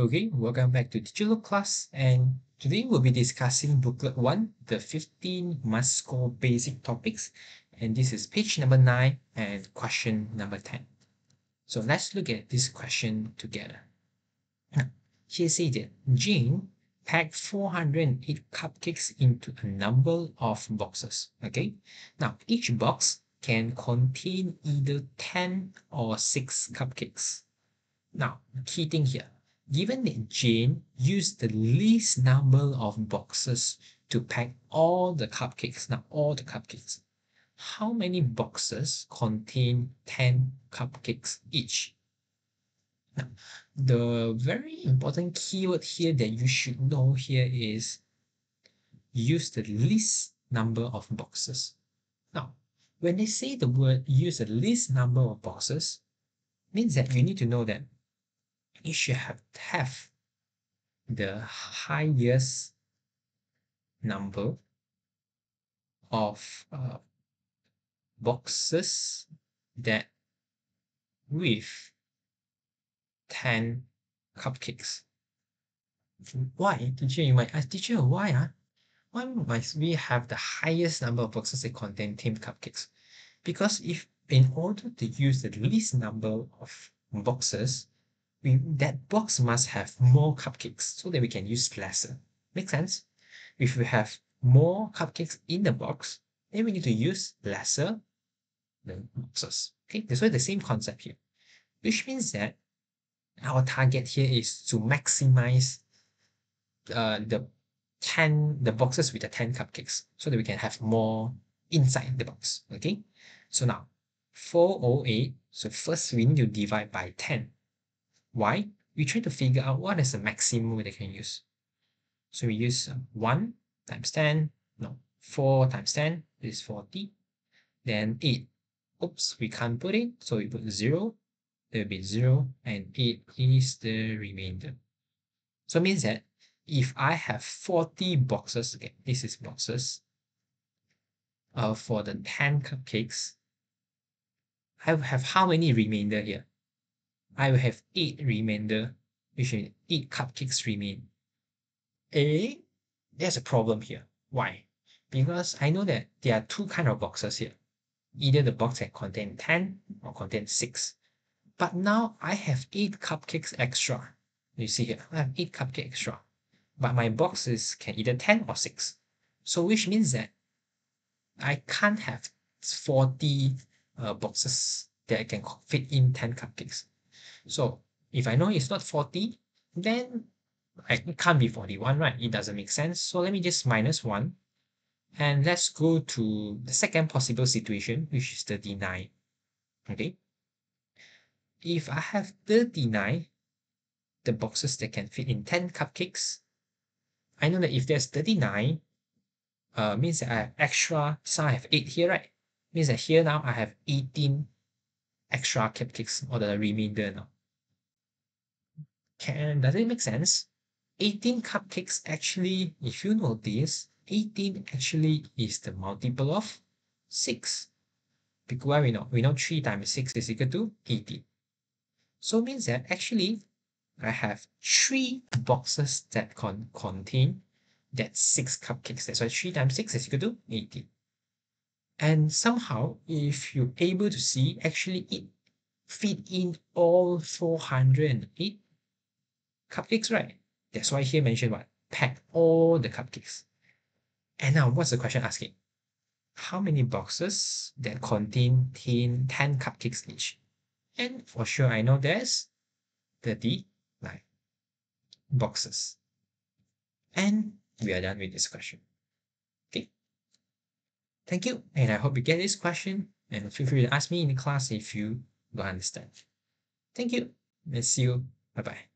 Okay, welcome back to DigiLook class, and today we'll be discussing booklet 1, the 15 must score basic topics, and this is page number 9 and question number 10. So let's look at this question together. Now, here says that Jane packed 408 cupcakes into a number of boxes. Okay, now each box can contain either 10 or 6 cupcakes. Now, key thing here. Given that Jane used the least number of boxes to pack all the cupcakes, now all the cupcakes, how many boxes contain 10 cupcakes each? Now, the very important keyword here that you should know here is use the least number of boxes. Now, when they say the word use the least number of boxes, means that you need to know that it should have the highest number of boxes that with 10 cupcakes. Why, teacher? You might ask, teacher, why? Why must we have the highest number of boxes that contain 10 cupcakes? Because if in order to use the least number of boxes, that box must have more cupcakes so that we can use lesser. Make sense? If we have more cupcakes in the box, then we need to use lesser boxes. Okay, that's why the same concept here. Which means that our target here is to maximize the boxes with the 10 cupcakes so that we can have more inside the box. Okay, so now 408. So first we need to divide by 10. Why? We try to figure out what is the maximum they can use. So we use 1 times 10, no, 4 times 10 is 40, then 8. Oops, we can't put it, so we put 0, there will be 0, and 8 is the remainder. So it means that if I have 40 boxes, okay, this is boxes, for the 10 cupcakes, I will have how many remainder here? I will have 8 remainder, which means 8 cupcakes remain. There's a problem here. Why? Because I know that there are two kinds of boxes here. Either the box that contains 10 or contains 6. But now I have 8 cupcakes extra. You see here, I have 8 cupcakes extra. But my boxes can either 10 or 6. So which means that I can't have 40 boxes that can fit in 10 cupcakes. So if I know it's not 40, then it can't be 41, right? It doesn't make sense. So let me just minus 1. And let's go to the second possible situation, which is 39. Okay. If I have 39, the boxes that can fit in 10 cupcakes, I know that if there's 39, means that I have extra, so I have 8 here, right? Means that here now I have 18 extra cupcakes or the remainder now. Does it make sense? 18 cupcakes actually, if you notice, 18 actually is the multiple of 6. Because why we know? We know 3 times 6 is equal to 18. So it means that actually, I have 3 boxes that contain that 6 cupcakes. That's why 3 times 6 is equal to 18. And somehow, if you're able to see, actually it fit in all 408 cupcakes, right? That's why here mentioned what? Pack all the cupcakes. And now, what's the question asking? How many boxes that contain 10 cupcakes each? And for sure, I know there's 39 boxes. And we are done with this question. Thank you, and I hope you get this question, and feel free to ask me in the class if you don't understand. Thank you, and see you. Bye-bye.